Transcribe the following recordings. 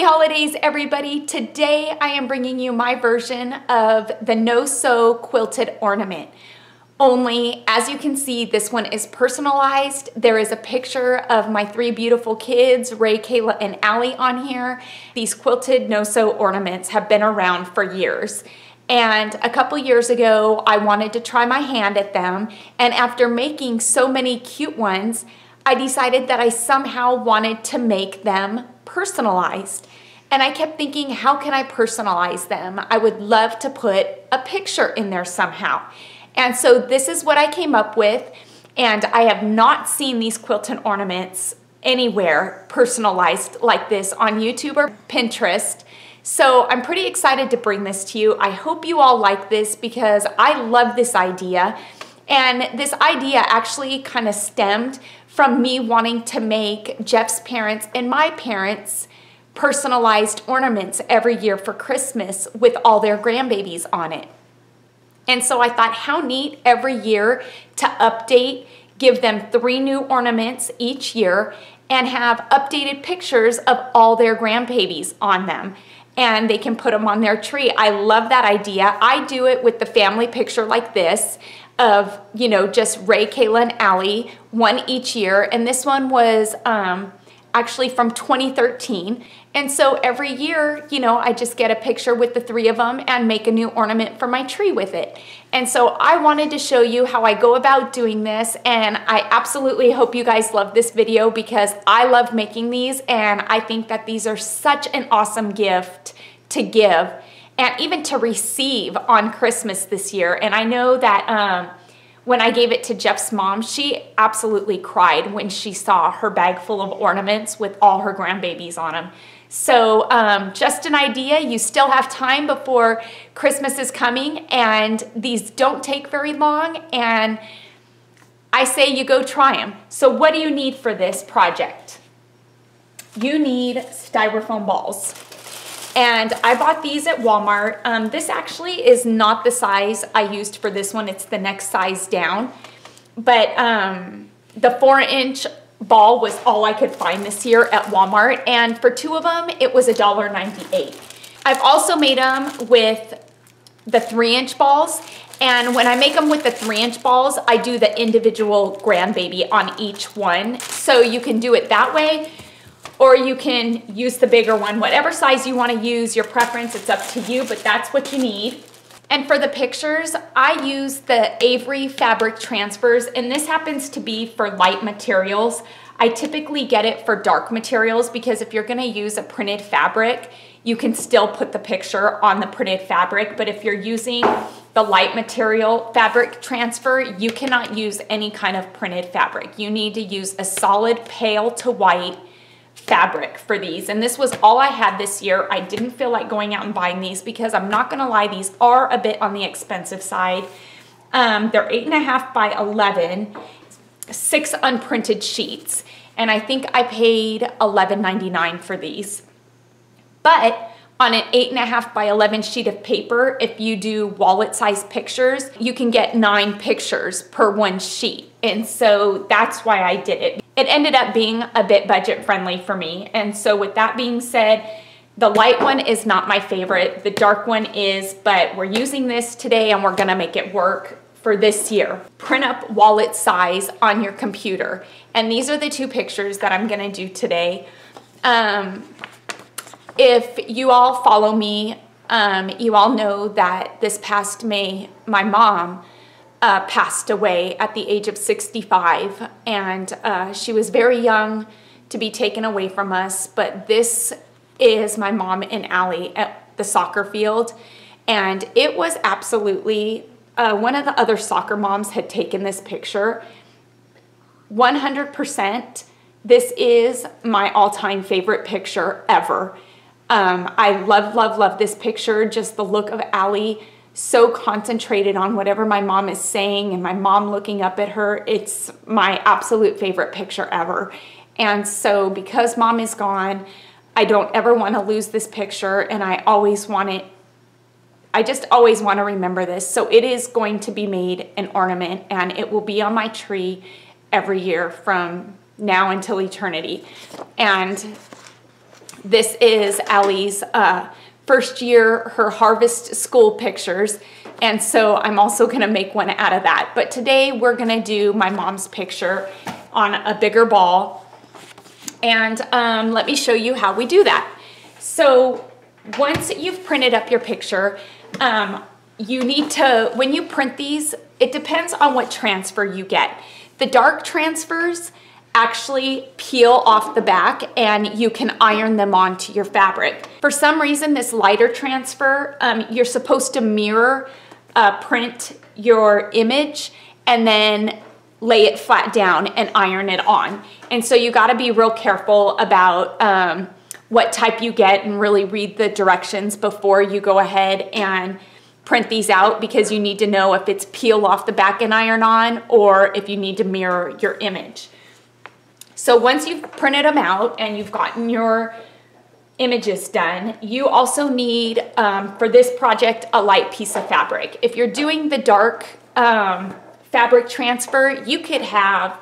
Happy holidays, everybody. Today I am bringing you my version of the no-sew quilted ornament. Only, as you can see, this one is personalized. There is a picture of my three beautiful kids, Ray, Kayla, and Allie on here. These quilted no-sew ornaments have been around for years. And a couple years ago, I wanted to try my hand at them. And after making so many cute ones, I decided that I somehow wanted to make them personalized. And I kept thinking, how can I personalize them? I would love to put a picture in there somehow. And so this is what I came up with, and I have not seen these quilted ornaments anywhere personalized like this on YouTube or Pinterest. So I'm pretty excited to bring this to you. I hope you all like this because I love this idea. And this idea actually kind of stemmed from me wanting to make Jeff's parents and my parents personalized ornaments every year for Christmas with all their grandbabies on it. And so I thought, how neat every year to update, give them three new ornaments each year, and have updated pictures of all their grandbabies on them. And they can put them on their tree. I love that idea. I do it with the family picture like this of, you know, just Ray, Kayla, and Allie, one each year. And this one was actually from 2013. And so every year, you know, I just get a picture with the three of them and make a new ornament for my tree with it. And so I wanted to show you how I go about doing this, and I absolutely hope you guys love this video because I love making these, and I think that these are such an awesome gift to give and even to receive on Christmas this year. And I know that when I gave it to Jeff's mom, she absolutely cried when she saw her bag full of ornaments with all her grandbabies on them. So just an idea, you still have time before Christmas is coming, and these don't take very long, and I say you go try them. So what do you need for this project? You need styrofoam balls. And I bought these at Walmart. This actually is not the size I used for this one. It's the next size down. But the 4-inch ball was all I could find this year at Walmart. And for two of them, it was $1.98. I've also made them with the 3-inch balls. And when I make them with the 3-inch balls, I do the individual grandbaby on each one. So you can do it that way, or you can use the bigger one, whatever size you wanna use, your preference, it's up to you, but that's what you need. And for the pictures, I use the Avery fabric transfers, and this happens to be for light materials. I typically get it for dark materials because if you're gonna use a printed fabric, you can still put the picture on the printed fabric, but if you're using the light material fabric transfer, you cannot use any kind of printed fabric. You need to use a solid pale to white fabric for these, and this was all I had this year. I didn't feel like going out and buying these because I'm not gonna lie, these are a bit on the expensive side. They're 8.5 by 11, 6 unprinted sheets, and I think I paid $11.99 for these. But on an 8.5 by 11 sheet of paper, if you do wallet size pictures, you can get 9 pictures per one sheet, and so that's why I did it. It ended up being a bit budget friendly for me. And so with that being said, the light one is not my favorite. The dark one is, but we're using this today and we're gonna make it work for this year. Print up wallet size on your computer. And these are the two pictures that I'm gonna do today. If you all follow me, you all know that this past May, my mom passed away at the age of 65, and she was very young to be taken away from us. But this is my mom and Allie at the soccer field, and it was absolutely one of the other soccer moms had taken this picture. 100%, this is my all-time favorite picture ever. I love, love, love this picture. Just the look of Allie, so concentrated on whatever my mom is saying and my mom looking up at her. It's my absolute favorite picture ever. And so because mom is gone, I don't ever want to lose this picture, and I always want it. I just always want to remember this. So it is going to be made an ornament, and it will be on my tree every year from now until eternity. And This is Allie's first year, her harvest school pictures. And so I'm also gonna make one out of that. But today we're gonna do my mom's picture on a bigger ball. And let me show you how we do that. So once you've printed up your picture, you need to, when you print these, it depends on what transfer you get. The dark transfers actually peel off the back and you can iron them onto your fabric. For some reason, this lighter transfer, you're supposed to mirror, print your image and then lay it flat down and iron it on. And so you gotta be real careful about what type you get and really read the directions before you go ahead and print these out, because you need to know if it's peel off the back and iron on or if you need to mirror your image. So once you've printed them out and you've gotten your images done, you also need, for this project, a light piece of fabric. If you're doing the dark fabric transfer, you could have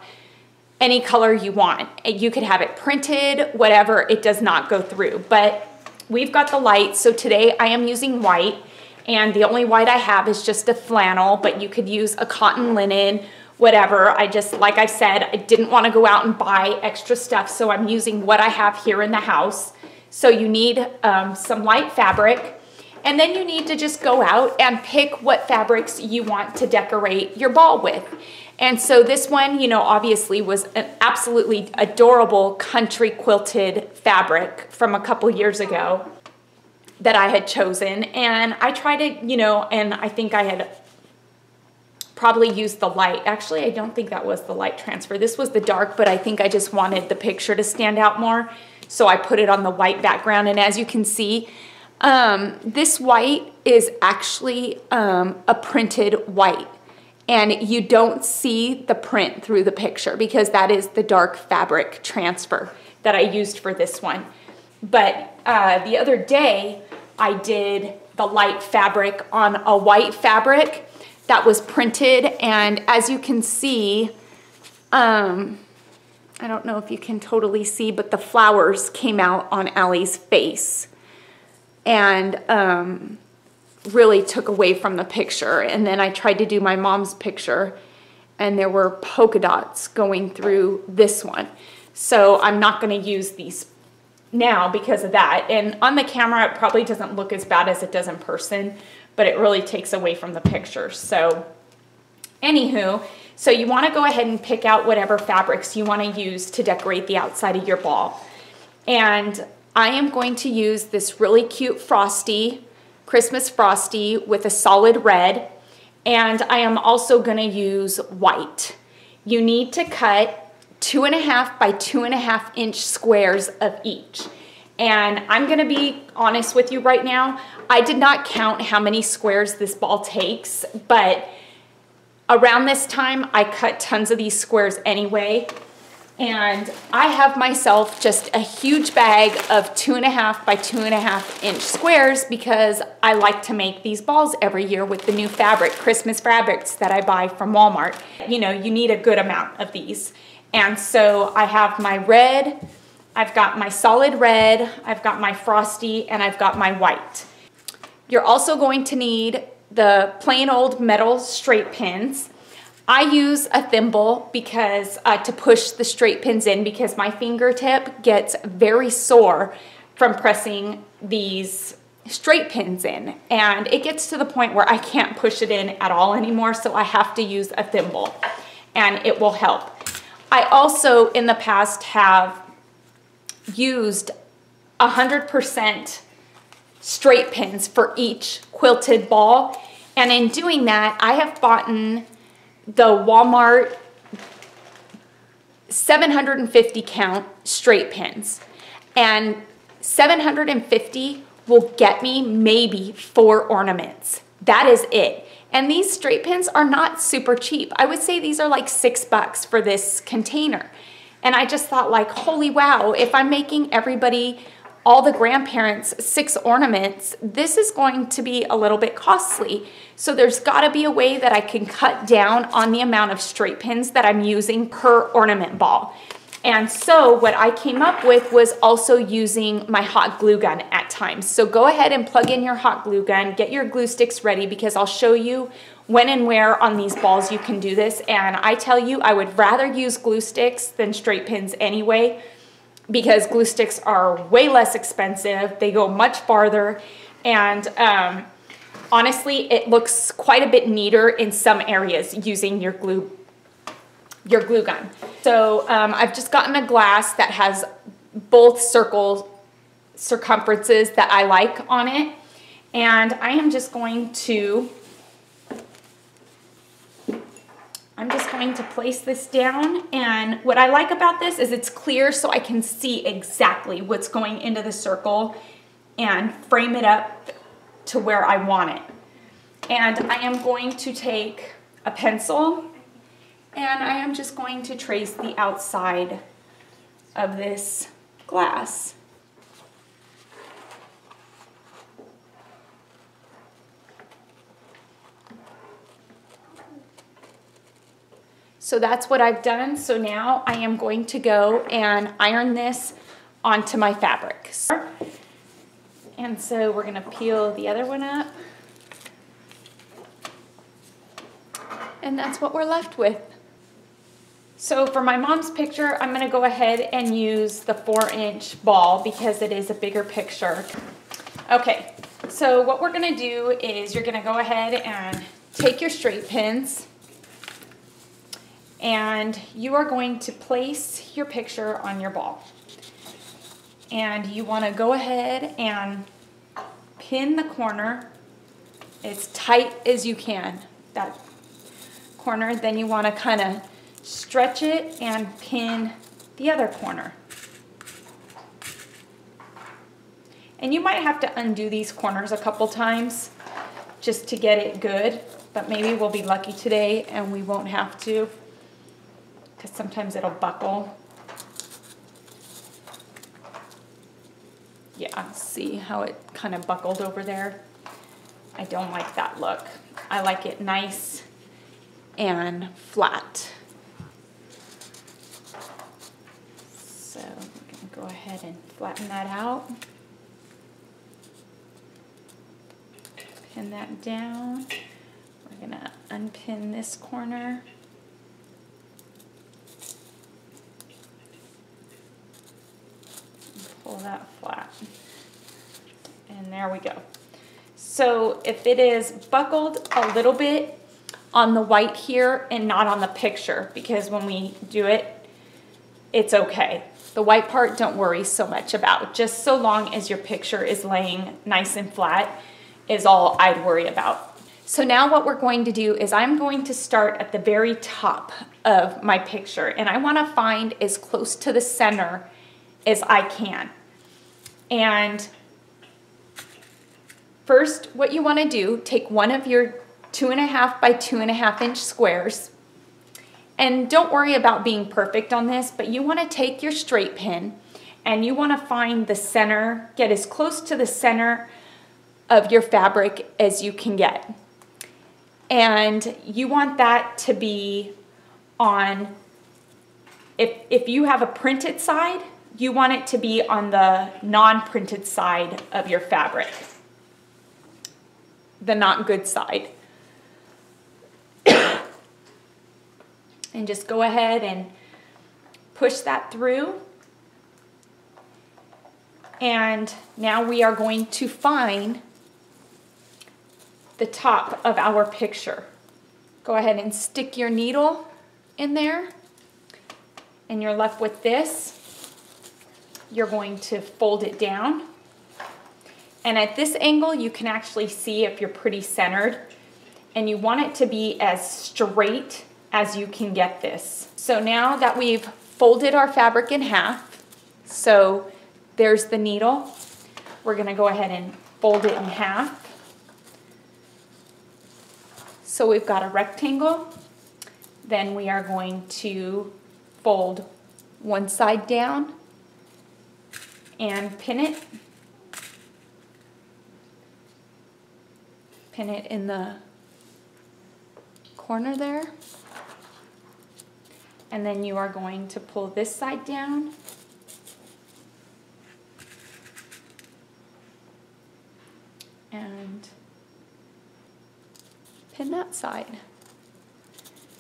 any color you want. You could have it printed, whatever, it does not go through. But we've got the light, so today I am using white, and the only white I have is just a flannel, but you could use a cotton linen, whatever. I just, like I said, I didn't want to go out and buy extra stuff, so I'm using what I have here in the house. So you need some light fabric, and then you need to just go out and pick what fabrics you want to decorate your ball with. And so this one, you know, obviously was an absolutely adorable country quilted fabric from a couple years ago that I had chosen, and I tried to, you know, and I think I had probably used the light. Actually, I don't think that was the light transfer. This was the dark, but I think I just wanted the picture to stand out more. So I put it on the white background. And as you can see, this white is actually a printed white. And you don't see the print through the picture because that is the dark fabric transfer that I used for this one. But the other day, I did the light fabric on a white fabric that was printed, and as you can see, I don't know if you can totally see, but the flowers came out on Allie's face and really took away from the picture. And then I tried to do my mom's picture, and there were polka dots going through this one. So I'm not gonna use these now because of that. And on the camera, it probably doesn't look as bad as it does in person, but it really takes away from the picture. So anywho, so you wanna go ahead and pick out whatever fabrics you wanna use to decorate the outside of your ball. And I am going to use this really cute frosty, Christmas frosty with a solid red. And I am also gonna use white. You need to cut 2.5 by 2.5 inch squares of each. And I'm gonna be honest with you right now, I did not count how many squares this ball takes, but around this time, I cut tons of these squares anyway. And I have myself just a huge bag of 2.5 by 2.5 inch squares because I like to make these balls every year with the new fabric, Christmas fabrics that I buy from Walmart. You know, you need a good amount of these. And so I have my red, I've got my solid red, I've got my frosty, and I've got my white. You're also going to need the plain old metal straight pins. I use a thimble because to push the straight pins in, because my fingertip gets very sore from pressing these straight pins in. And it gets to the point where I can't push it in at all anymore, so I have to use a thimble, and it will help. I also, in the past, have used 100% straight pins for each quilted ball, and in doing that, I have bought the Walmart 750 count straight pins, and 750 will get me maybe 4 ornaments. That is it. And these straight pins are not super cheap. I would say these are like $6 for this container. And I just thought, like, holy wow, if I'm making everybody, all the grandparents, 6 ornaments, this is going to be a little bit costly. So there's gotta be a way that I can cut down on the amount of straight pins that I'm using per ornament ball. And so what I came up with was also using my hot glue gun at times. So go ahead and plug in your hot glue gun, get your glue sticks ready, because I'll show you when and where on these balls you can do this. And I tell you, I would rather use glue sticks than straight pins anyway, because glue sticks are way less expensive. They go much farther. And honestly, it looks quite a bit neater in some areas using your glue gun. So I've just gotten a glass that has both circumferences that I like on it. And I am just going to, place this down. And what I like about this is it's clear, so I can see exactly what's going into the circle and frame it up to where I want it. And I am going to take a pencil and I am just going to trace the outside of this glass. So that's what I've done. So now I am going to go and iron this onto my fabric. And so we're gonna peel the other one up. And that's what we're left with. So for my mom's picture, I'm gonna go ahead and use the 4-inch ball because it is a bigger picture. Okay, so what we're gonna do is you're gonna go ahead and take your straight pins and you are going to place your picture on your ball. And you wanna go ahead and pin the corner as tight as you can, that corner. Then you wanna kinda stretch it and pin the other corner. And you might have to undo these corners a couple times just to get it good, but maybe we'll be lucky today and we won't have to, because sometimes it'll buckle. Yeah, see how it kind of buckled over there? I don't like that look. I like it nice and flat. So we're gonna go ahead and flatten that out. Pin that down. We're gonna unpin this corner. Pull that flat. And there we go. So if it is buckled a little bit on the white here and not on the picture, because when we do it, it's okay. The white part, don't worry so much about. Just so long as your picture is laying nice and flat is all I'd worry about. So now what we're going to do is I'm going to start at the very top of my picture, and I want to find as close to the center as I can. And first, what you want to do, take one of your 2.5 by 2.5 inch squares. And don't worry about being perfect on this, but you want to take your straight pin and you want to find the center, get as close to the center of your fabric as you can get. And you want that to be on, if you have a printed side, you want it to be on the non-printed side of your fabric, the not good side. And just go ahead and push that through. And now we are going to find the top of our picture. Go ahead and stick your needle in there, and you're left with this. You're going to fold it down. And at this angle, you can actually see if you're pretty centered, and you want it to be as straight as you can get this. So now that we've folded our fabric in half, so there's the needle, we're gonna go ahead and fold it in half. So we've got a rectangle, then we are going to fold one side down and pin it in the corner there. and then you are going to pull this side down and pin that side.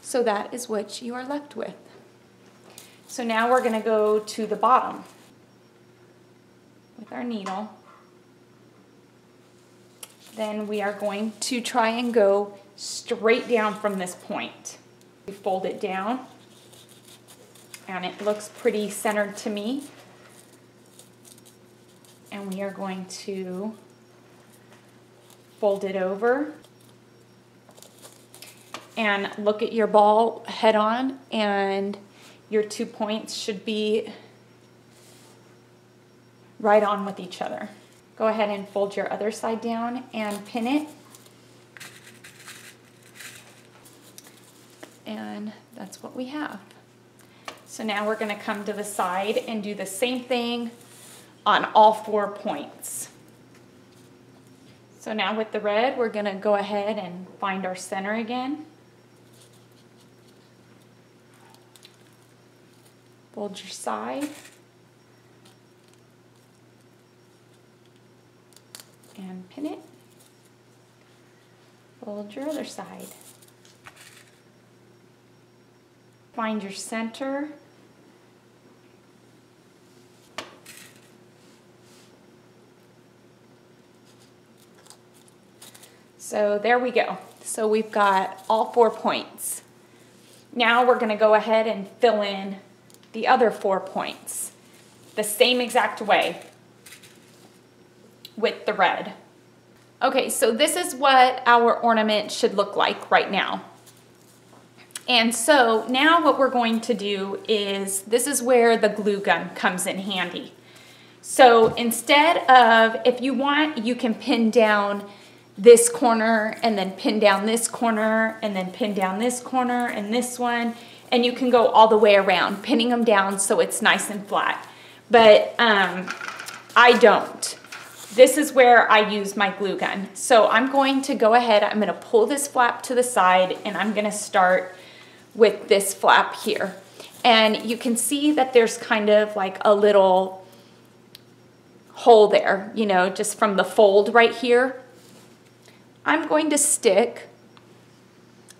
So that is what you are left with. So now we're going to go to the bottom with our needle. Then we are going to try and go straight down from this point. We fold it down and it looks pretty centered to me. And we are going to fold it over and look at your ball head on, and your 2 points should be right on with each other. Go ahead and fold your other side down and pin it. And that's what we have. So now we're going to come to the side and do the same thing on all 4 points. So now with the red, we're going to go ahead and find our center again. Fold your side and pin it. Fold your other side. Find your center. So there we go. So we've got all 4 points. Now we're going to go ahead and fill in the other 4 points the same exact way with the red. Okay, so this is what our ornament should look like right now. And so now what we're going to do is, this is where the glue gun comes in handy. So instead of, if you want, you can pin down this corner and then pin down this corner and then pin down this corner and this one, and you can go all the way around, pinning them down so it's nice and flat. But I don't. This is where I use my glue gun. So I'm going to go ahead, I'm gonna pull this flap to the side, and I'm gonna start with this flap here. And you can see that there's kind of like a little hole there, you know, just from the fold right here. I'm going to stick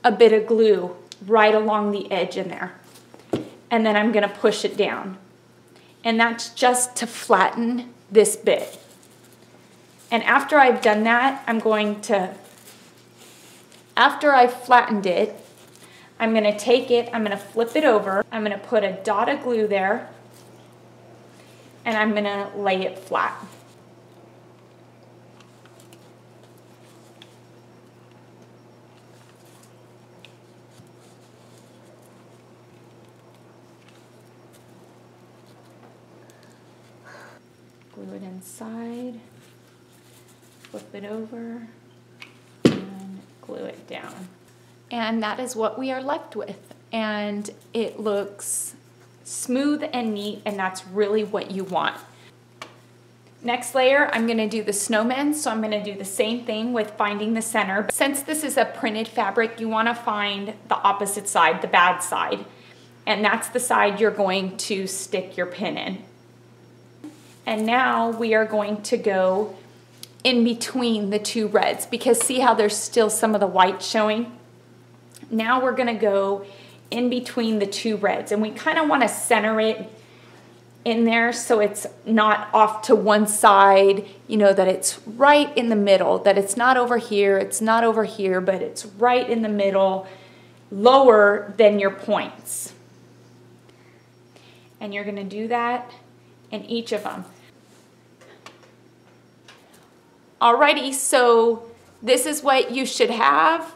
a bit of glue right along the edge in there. And then I'm gonna push it down. And that's just to flatten this bit. And after I've done that, I'm going to, after I've flattened it, I'm going to take it, I'm going to flip it over, I'm going to put a dot of glue there, and I'm going to lay it flat. Glue it inside, flip it over, and glue it down. And that is what we are left with. And it looks smooth and neat, and that's really what you want. Next layer, I'm gonna do the snowmen, so I'm gonna do the same thing with finding the center. But since this is a printed fabric, you wanna find the opposite side, the bad side. And that's the side you're going to stick your pin in. And now we are going to go in between the two reds, because see how there's still some of the white showing? Now we're gonna go in between the two reds, and we kinda wanna center it in there so it's not off to one side, you know, that it's right in the middle, that it's not over here, it's not over here, but it's right in the middle, lower than your points. And you're gonna do that in each of them. Alrighty, so this is what you should have.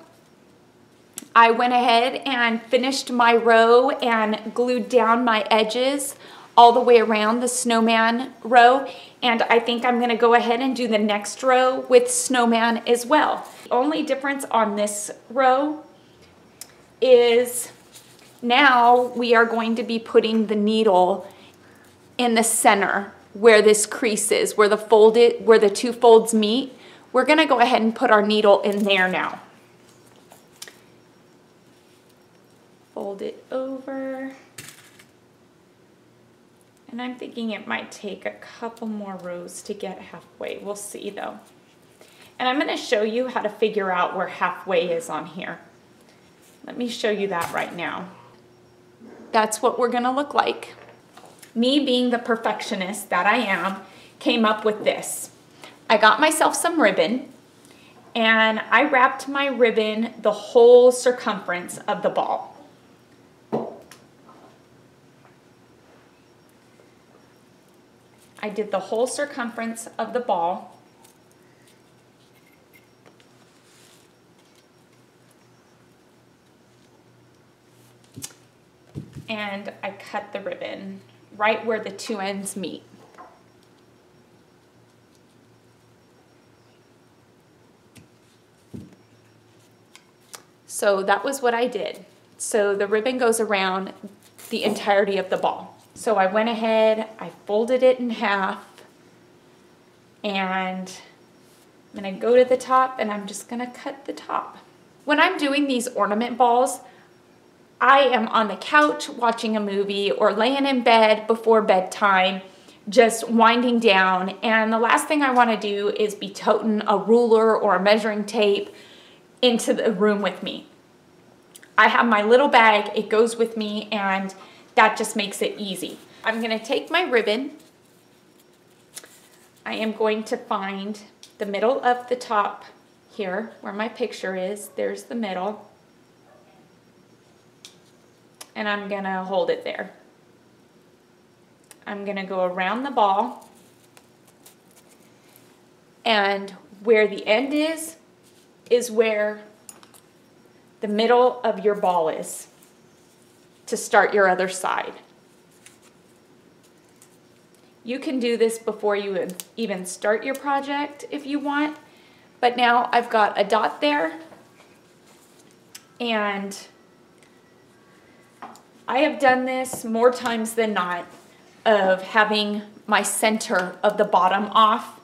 I went ahead and finished my row and glued down my edges all the way around the snowman row, and I think I'm gonna go ahead and do the next row with snowman as well. The only difference on this row is now we are going to be putting the needle in the center where this crease is, where the folded, where the two folds meet. We're gonna go ahead and put our needle in there now. Fold it over. And I'm thinking it might take a couple more rows to get halfway. We'll see though. And I'm going to show you how to figure out where halfway is on here. Let me show you that right now. That's what we're going to look like. Me being the perfectionist that I am, came up with this. I got myself some ribbon and I wrapped my ribbon the whole circumference of the ball. I did the whole circumference of the ball. And I cut the ribbon right where the two ends meet. So that was what I did. So the ribbon goes around the entirety of the ball. So I went ahead, I folded it in half, and I'm going to go to the top and I'm just going to cut the top. When I'm doing these ornament balls, I am on the couch watching a movie or laying in bed before bedtime, just winding down. And the last thing I want to do is be toting a ruler or a measuring tape into the room with me. I have my little bag, it goes with me, and that just makes it easy. I'm going to take my ribbon. I am going to find the middle of the top here where my picture is. There's the middle. And I'm going to hold it there. I'm going to go around the ball. And where the end is where the middle of your ball is, to start your other side. You can do this before you even start your project if you want, but now I've got a dot there and I have done this more times than not of having my center of the bottom off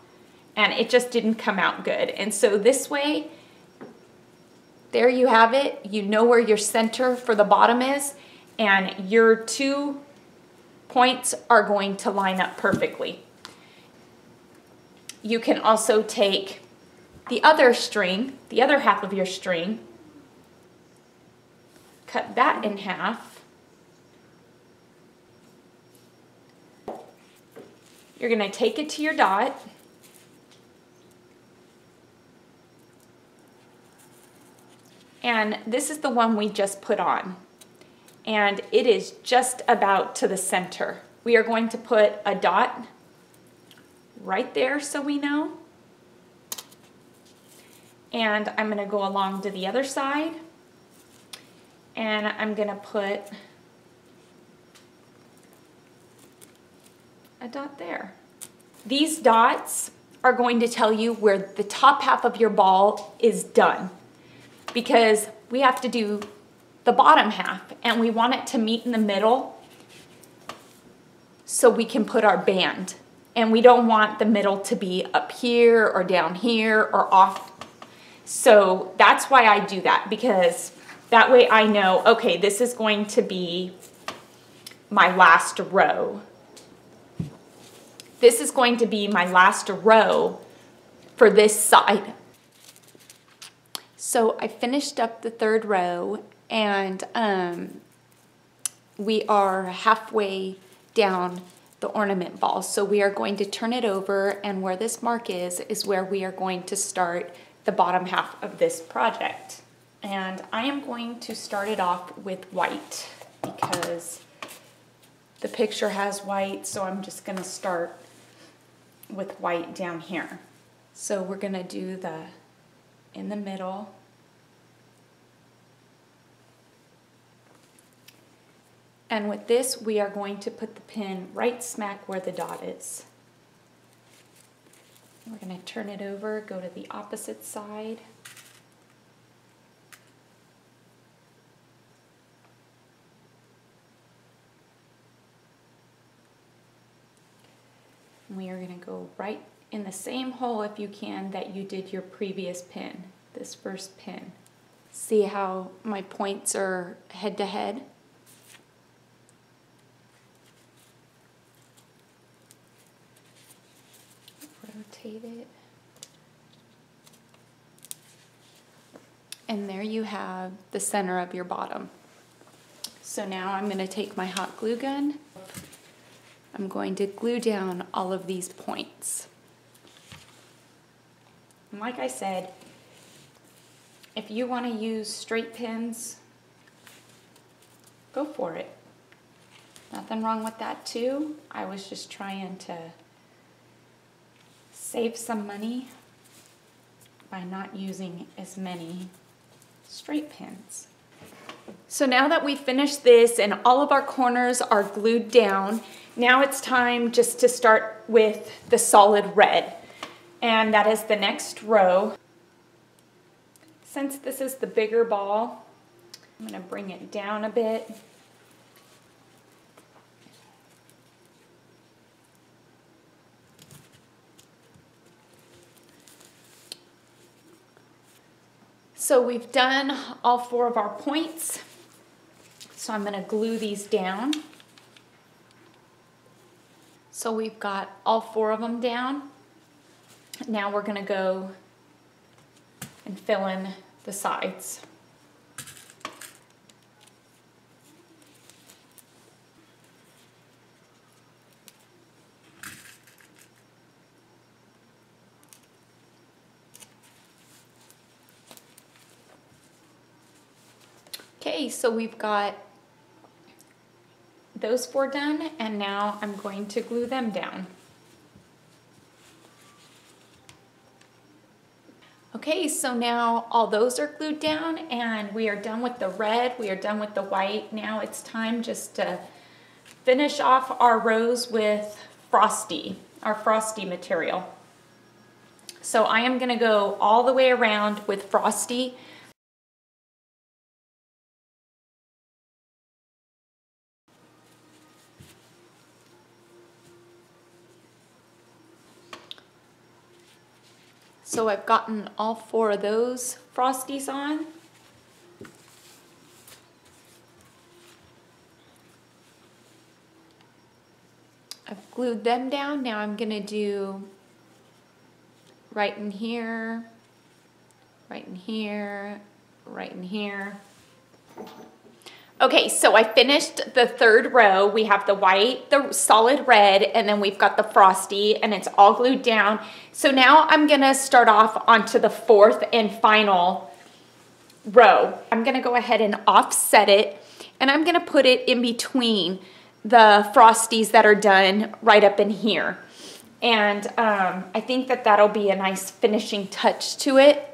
and it just didn't come out good. And so this way, there you have it. You know where your center for the bottom is, and your two points are going to line up perfectly. You can also take the other string, the other half of your string, cut that in half. You're going to take it to your dot. And this is the one we just put on. And it is just about to the center. We are going to put a dot right there so we know. And I'm going to go along to the other side and I'm going to put a dot there. These dots are going to tell you where the top half of your ball is done because we have to do the bottom half and we want it to meet in the middle so we can put our band, and we don't want the middle to be up here or down here or off. So that's why I do that, because that way I know, okay, this is going to be my last row. This is going to be my last row for this side. So I finished up the third row and we are halfway down the ornament ball. So we are going to turn it over, and where this mark is where we are going to start the bottom half of this project. And I am going to start it off with white because the picture has white, so I'm just gonna start with white down here. So we're gonna do the in the middle. And with this, we are going to put the pin right smack where the dot is. We're going to turn it over, go to the opposite side. And we are going to go right in the same hole, if you can, that you did your previous pin, this first pin. See how my points are head to head? And there you have the center of your bottom. So now I'm going to take my hot glue gun. I'm going to glue down all of these points. And like I said, if you want to use straight pins, go for it. Nothing wrong with that too. I was just trying to save some money by not using as many straight pins. So now that we finished this and all of our corners are glued down, now it's time just to start with the solid red. And that is the next row. Since this is the bigger ball, I'm gonna bring it down a bit. So we've done all four of our points. So I'm gonna glue these down. So we've got all four of them down. Now we're gonna go and fill in the sides. Okay, so we've got those four done, and now I'm going to glue them down. Okay, so now all those are glued down and we are done with the red, we are done with the white. Now it's time just to finish off our rows with frosty, our frosty material. So I am gonna go all the way around with frosty. So I've gotten all four of those frosties on. I've glued them down. Now I'm gonna do right in here, right in here, right in here. Okay, so I finished the third row. We have the white, the solid red, and then we've got the frosty, and it's all glued down. So now I'm gonna start off onto the fourth and final row. I'm gonna go ahead and offset it, and I'm gonna put it in between the frosties that are done right up in here. And I think that that'll be a nice finishing touch to it.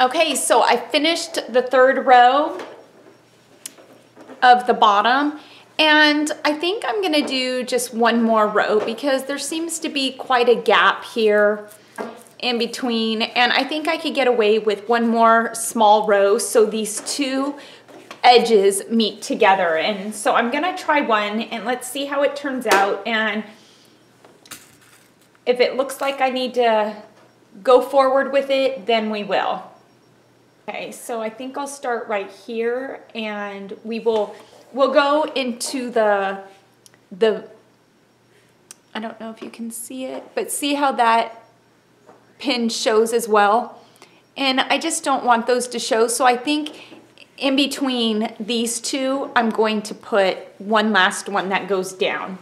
Okay, so I finished the third row of the bottom, and I think I'm gonna do just one more row because there seems to be quite a gap here in between, and I think I could get away with one more small row so these two edges meet together. And so I'm gonna try one and let's see how it turns out, and if it looks like I need to go forward with it, then we will. Okay, so I think I'll start right here, and we'll go into the, I don't know if you can see it, but see how that pin shows as well. And I just don't want those to show, so I think in between these two, I'm going to put one last one that goes down.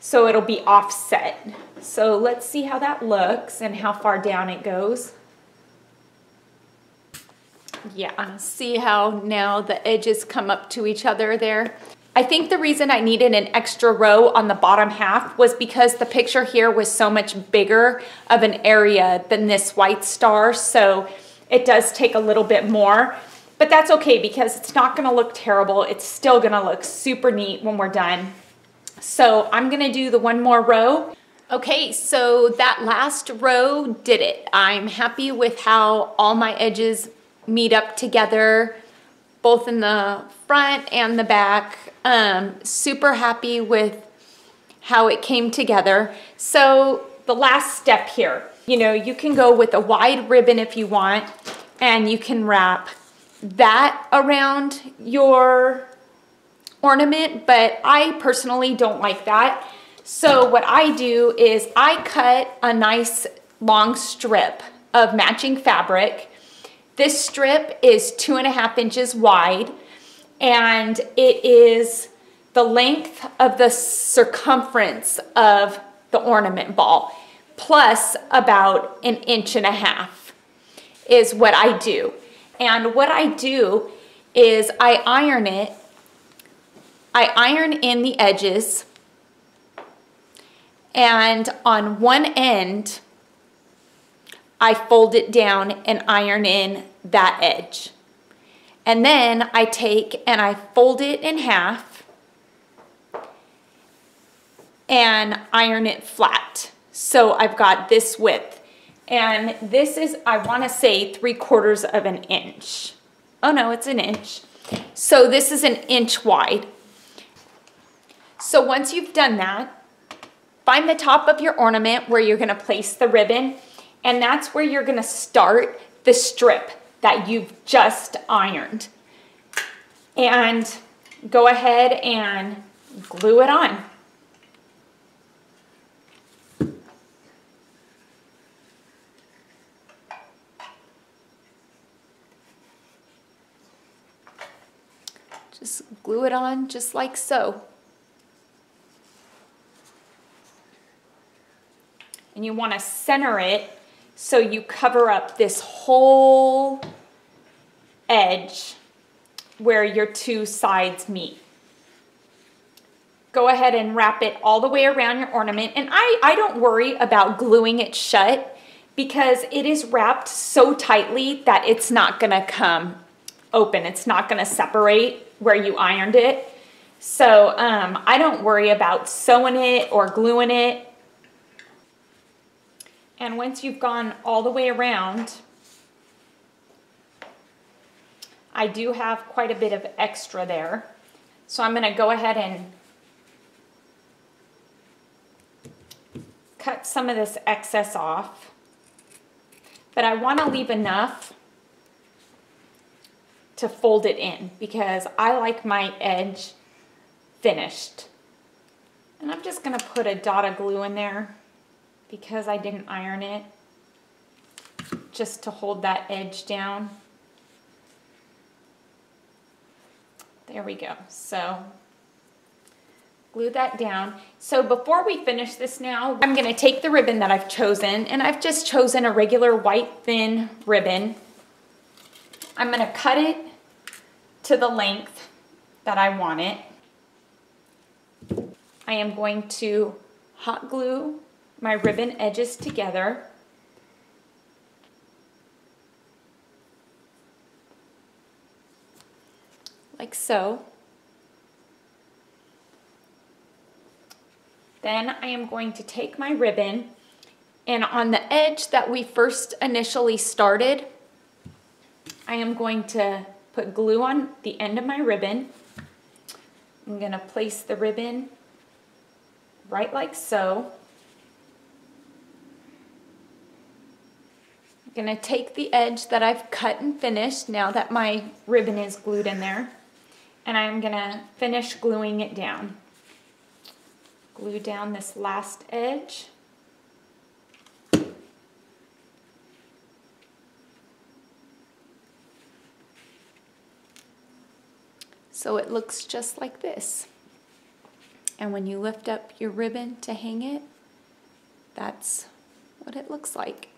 So it'll be offset. So let's see how that looks and how far down it goes. Yeah, see how now the edges come up to each other there? I think the reason I needed an extra row on the bottom half was because the picture here was so much bigger of an area than this white star, so it does take a little bit more, but that's okay because it's not gonna look terrible. It's still gonna look super neat when we're done. So I'm gonna do the one more row. Okay, so that last row did it. I'm happy with how all my edges meet up together, both in the front and the back. Super happy with how it came together. So the last step here, you know, you can go with a wide ribbon if you want, and you can wrap that around your ornament, but I personally don't like that. So what I do is I cut a nice long strip of matching fabric. This strip is 2.5 inches wide, and it is the length of the circumference of the ornament ball, plus about 1.5 inches is what I do. And what I do is I iron it. I iron in the edges, and on one end, I fold it down and iron in that edge. And then I take and I fold it in half and iron it flat. So I've got this width. And this is, I want to say, 3/4 of an inch. Oh no, it's an inch. So this is an inch wide. So once you've done that, find the top of your ornament where you're going to place the ribbon. And that's where you're gonna start the strip that you've just ironed. And go ahead and glue it on. Just glue it on just like so. And you wanna center it so you cover up this whole edge where your two sides meet. Go ahead and wrap it all the way around your ornament. And I don't worry about gluing it shut because it is wrapped so tightly that it's not gonna come open. It's not gonna separate where you ironed it. So I don't worry about sewing it or gluing it. And once you've gone all the way around, I do have quite a bit of extra there. So I'm going to go ahead and cut some of this excess off. But I want to leave enough to fold it in because I like my edge finished. And I'm just going to put a dot of glue in there, because I didn't iron it, just to hold that edge down. There we go. So glue that down. So before we finish this now, I'm going to take the ribbon that I've chosen, and I've just chosen a regular white thin ribbon. I'm going to cut it to the length that I want it. I am going to hot glue my ribbon edges together. Like so. Then I am going to take my ribbon, and on the edge that we first initially started, I am going to put glue on the end of my ribbon. I'm going to place the ribbon right like so. I'm going to take the edge that I've cut and finished now that my ribbon is glued in there, and I'm going to finish gluing it down. Glue down this last edge. So it looks just like this. And when you lift up your ribbon to hang it, that's what it looks like.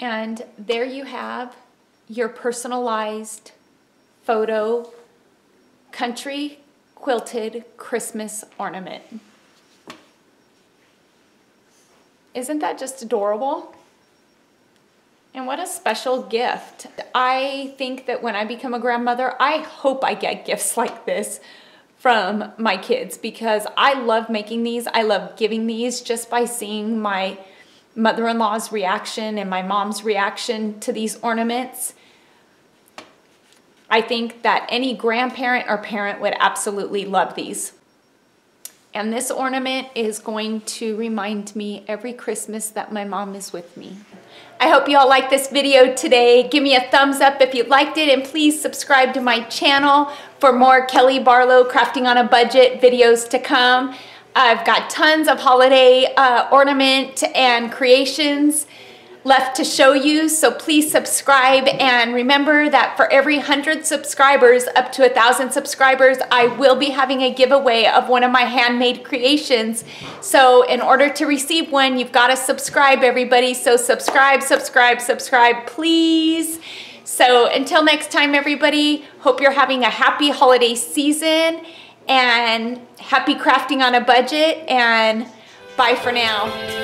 And there you have your personalized photo country quilted Christmas ornament. Isn't that just adorable? And what a special gift. I think that when I become a grandmother, I hope I get gifts like this from my kids because I love making these. I love giving these just by seeing my mother-in-law's reaction and my mom's reaction to these ornaments. I think that any grandparent or parent would absolutely love these. And this ornament is going to remind me every Christmas that my mom is with me. I hope you all liked this video today. Give me a thumbs up if you liked it, and please subscribe to my channel for more Kelly Barlow Crafting on a Budget videos to come. I've got tons of holiday ornament and creations left to show you, so please subscribe, and remember that for every 100 subscribers up to 1,000 subscribers, I will be having a giveaway of one of my handmade creations. So in order to receive one, you've got to subscribe, everybody. So subscribe, subscribe, subscribe, please. So until next time, everybody, hope you're having a happy holiday season and happy crafting on a budget, and bye for now.